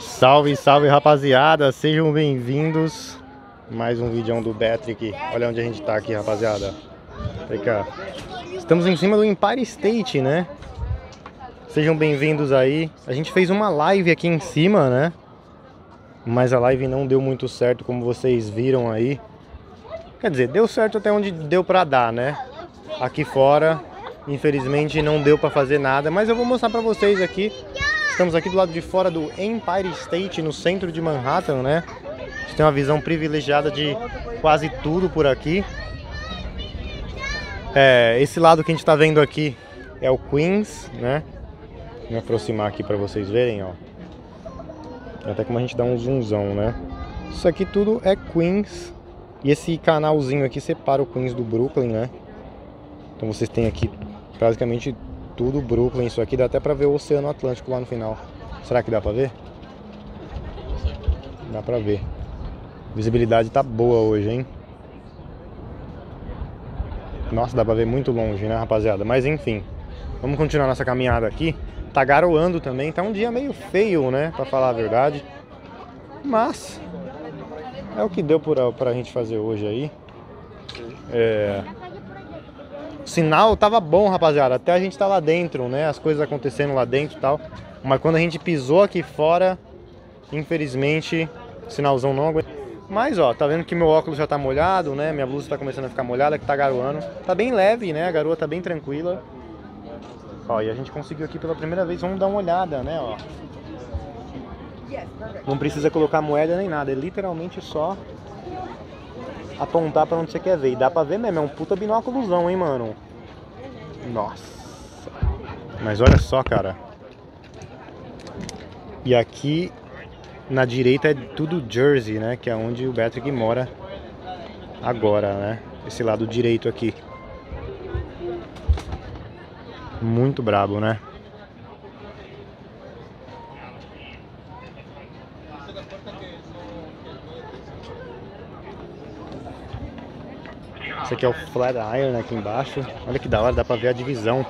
Salve, salve, rapaziada, sejam bem-vindos. Mais um vídeo do Patrick. Olha onde a gente tá aqui, rapaziada. Vem cá. Estamos em cima do Empire State, né? Sejam bem-vindos aí. A gente fez uma live aqui em cima, né? Mas a live não deu muito certo, como vocês viram aí. Quer dizer, deu certo até onde deu pra dar, né? Aqui fora, infelizmente, não deu pra fazer nada. Mas eu vou mostrar pra vocês aqui. Estamos aqui do lado de fora do Empire State, no centro de Manhattan, né? A gente tem uma visão privilegiada de quase tudo por aqui. É, esse lado que a gente tá vendo aqui é o Queens, né? Vou me aproximar aqui pra vocês verem, ó. Até como a gente dá um zoomzão, né? Isso aqui tudo é Queens. E esse canalzinho aqui separa o Queens do Brooklyn, né? Então vocês têm aqui basicamente tudo Brooklyn. Isso aqui dá até pra ver o Oceano Atlântico lá no final. Será que dá pra ver? Dá pra ver. A visibilidade tá boa hoje, hein? Nossa, dá pra ver muito longe, né, rapaziada? Mas enfim, vamos continuar nossa caminhada aqui. Tá garoando também, tá um dia meio feio, né, pra falar a verdade. Mas é o que deu pra gente fazer hoje aí. É, o sinal tava bom, rapaziada, até a gente tá lá dentro, né, as coisas acontecendo lá dentro e tal. Mas quando a gente pisou aqui fora, infelizmente, o sinalzão não aguentou. Mas ó, tá vendo que meu óculos já tá molhado, né? Minha blusa tá começando a ficar molhada, que tá garoando. Tá bem leve, né? A garoa tá bem tranquila. Ó, e a gente conseguiu aqui pela primeira vez. Vamos dar uma olhada, né? Ó. Não precisa colocar moeda nem nada. É literalmente só apontar pra onde você quer ver. E dá pra ver mesmo. É um puta binóculosão, hein, mano? Nossa. Mas olha só, cara. E aqui na direita é tudo Jersey, né? Que é onde o Patrick mora agora, né? Esse lado direito aqui. Muito brabo, né? Esse aqui é o Flatiron aqui embaixo. Olha que da hora, dá pra ver a divisão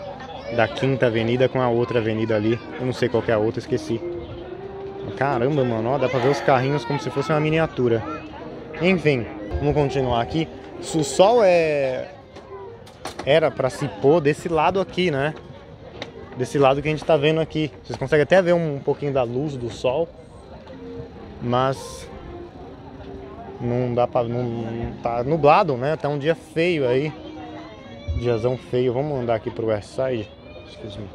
da Quinta Avenida com a outra avenida ali. Eu não sei qual que é a outra, esqueci. Caramba, mano, ó, dá pra ver os carrinhos como se fosse uma miniatura. Enfim, vamos continuar aqui. O sol era pra se pôr desse lado aqui, né? Desse lado que a gente tá vendo aqui. Vocês conseguem até ver um pouquinho da luz do sol. Mas não dá pra... Não, tá nublado, né? Tá um dia feio aí. Diazão feio. Vamos andar aqui pro West Side. Excuse me.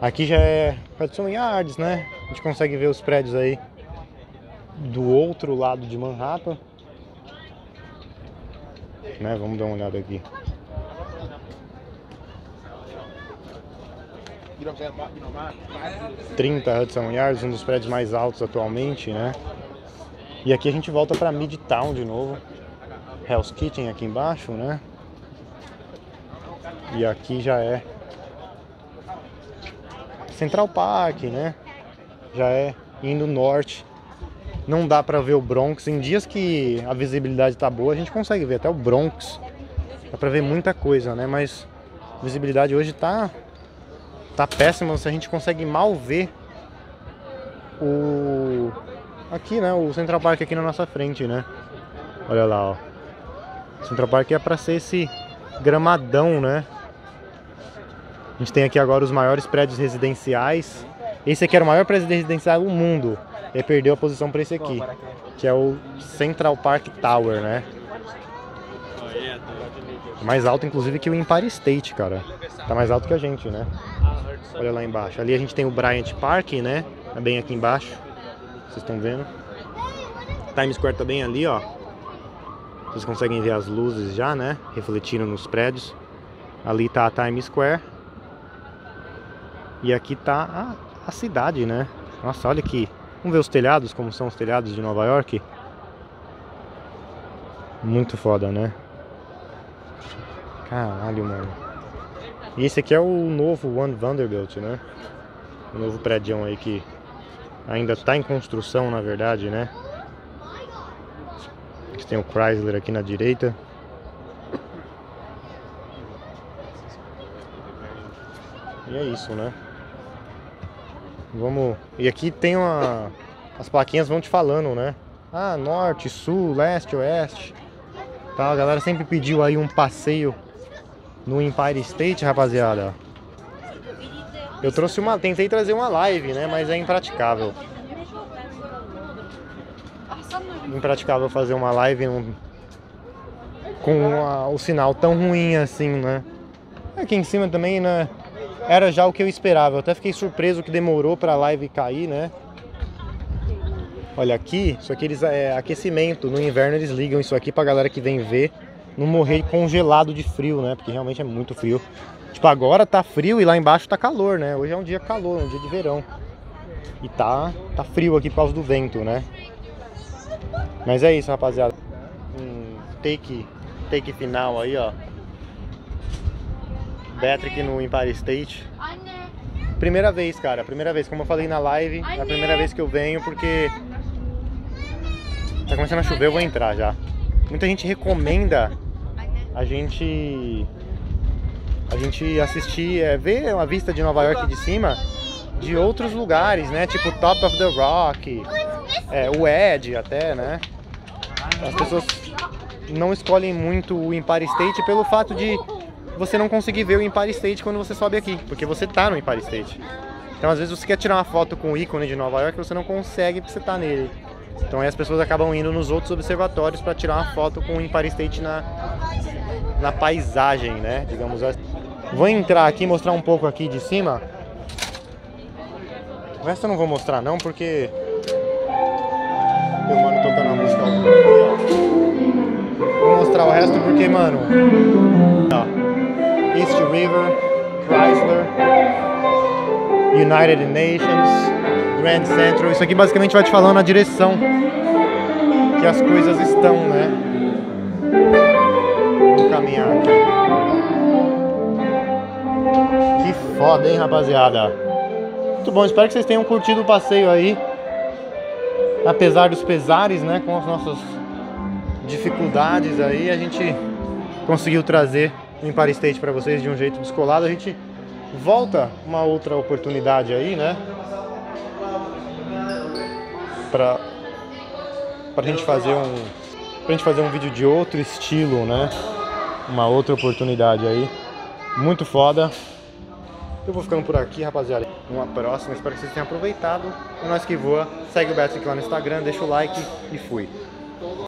Aqui já é Hudson Yards, né? A gente consegue ver os prédios aí do outro lado de Manhattan, né? Vamos dar uma olhada aqui. Hudson Yards, um dos prédios mais altos atualmente, né? E aqui a gente volta pra Midtown de novo. Hell's Kitchen aqui embaixo, né? E aqui já é Central Park, né? Já é indo norte. Não dá pra ver o Bronx. Em dias que a visibilidade tá boa, a gente consegue ver até o Bronx. Dá pra ver muita coisa, né? Mas a visibilidade hoje tá péssima. Se a gente consegue mal ver o... Aqui, né? O Central Park aqui na nossa frente, né? Olha lá, ó. O Central Park é pra ser esse gramadão, né? A gente tem aqui agora os maiores prédios residenciais. Esse aqui era o maior prédio residencial do mundo. Ele perdeu a posição para esse aqui, que é o Central Park Tower, né? Mais alto, inclusive, que o Empire State, cara. Tá mais alto que a gente, né? Olha lá embaixo. Ali a gente tem o Bryant Park, né? Tá bem aqui embaixo. Vocês estão vendo? Times Square tá bem ali, ó. Vocês conseguem ver as luzes já, né? Refletindo nos prédios. Ali tá a Times Square. E aqui tá a cidade, né? Nossa, olha aqui. Vamos ver os telhados, como são os telhados de Nova York. Muito foda, né? Caralho, mano. E esse aqui é o novo One Vanderbilt, né? O novo prédio aí que ainda tá em construção, na verdade, né? Aqui tem o Chrysler aqui na direita. E é isso, né? Vamos. E aqui tem uma. As plaquinhas vão te falando, né? Ah, norte, sul, leste, oeste. Tá, a galera sempre pediu aí um passeio no Empire State, rapaziada. Eu trouxe uma. Tentei trazer uma live, né? Mas é impraticável. Impraticável fazer uma live com o sinal tão ruim assim, né? Aqui em cima também, né? Era já o que eu esperava. Eu até fiquei surpreso que demorou pra live cair, né? Olha aqui, isso aqui eles, aquecimento. No inverno eles ligam isso aqui pra galera que vem ver não morrer congelado de frio, né? Porque realmente é muito frio. Tipo, agora tá frio e lá embaixo tá calor, né? Hoje é um dia calor, um dia de verão. E tá frio aqui por causa do vento, né? Mas é isso, rapaziada. Um take final aí, ó. Patrick no Empire State. Primeira vez, cara. Primeira vez, como eu falei na live, é a primeira vez que eu venho, porque tá começando a chover, eu vou entrar já. Muita gente recomenda a gente assistir, ver a vista de Nova York de cima de outros lugares, né? Tipo Top of the Rock, o Edge até, né? As pessoas não escolhem muito o Empire State pelo fato de você não conseguir ver o Empire State quando você sobe aqui, porque você tá no Empire State. Então às vezes você quer tirar uma foto com o ícone de Nova York, você não consegue porque você tá nele. Então aí as pessoas acabam indo nos outros observatórios para tirar uma foto com o Empire State na paisagem, né? Digamos assim. Vou entrar aqui e mostrar um pouco aqui de cima. O resto eu não vou mostrar não, porque meu mano tocando a música ao vivo. Vou mostrar o resto porque, mano, ó, East River, Chrysler, United Nations, Grand Central. Isso aqui basicamente vai te falando a direção que as coisas estão, né? Vou caminhar aqui. Que foda, hein, rapaziada? Muito bom, espero que vocês tenham curtido o passeio aí. Apesar dos pesares, né, com as nossas dificuldades aí, a gente conseguiu trazer o Empire State para vocês de um jeito descolado. A gente volta uma outra oportunidade aí, né, pra gente fazer um vídeo de outro estilo, né, uma outra oportunidade aí, muito foda. Eu vou ficando por aqui, rapaziada. Uma próxima, espero que vocês tenham aproveitado. E nós que voa, segue o Beto aqui lá no Instagram, deixa o like e fui.